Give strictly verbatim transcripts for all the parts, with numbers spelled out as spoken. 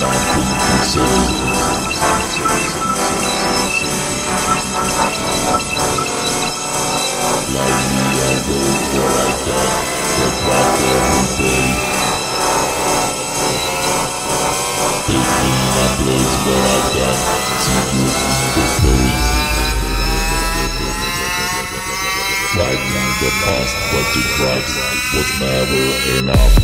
The past, but the drugs was never enough.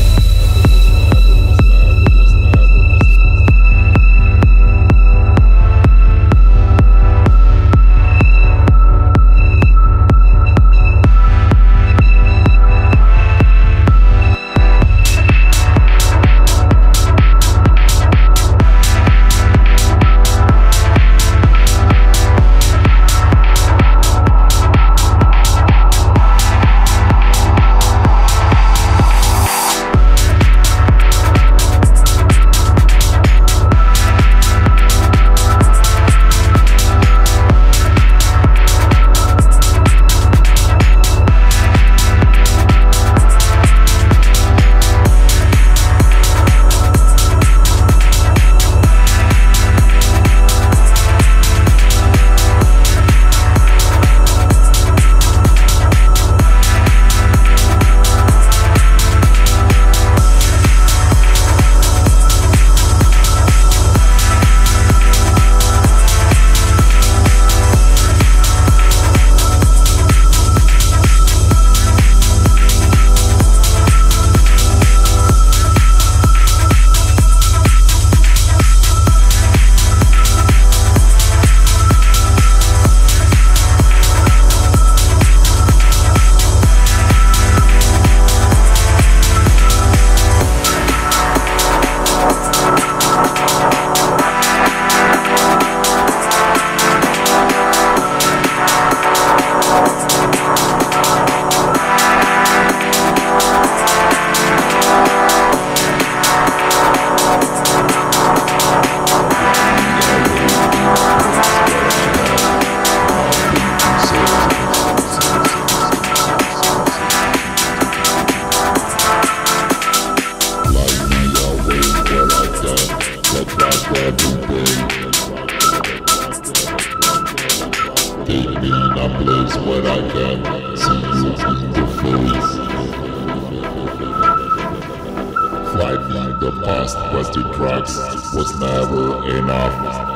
The past was the drugs was never enough.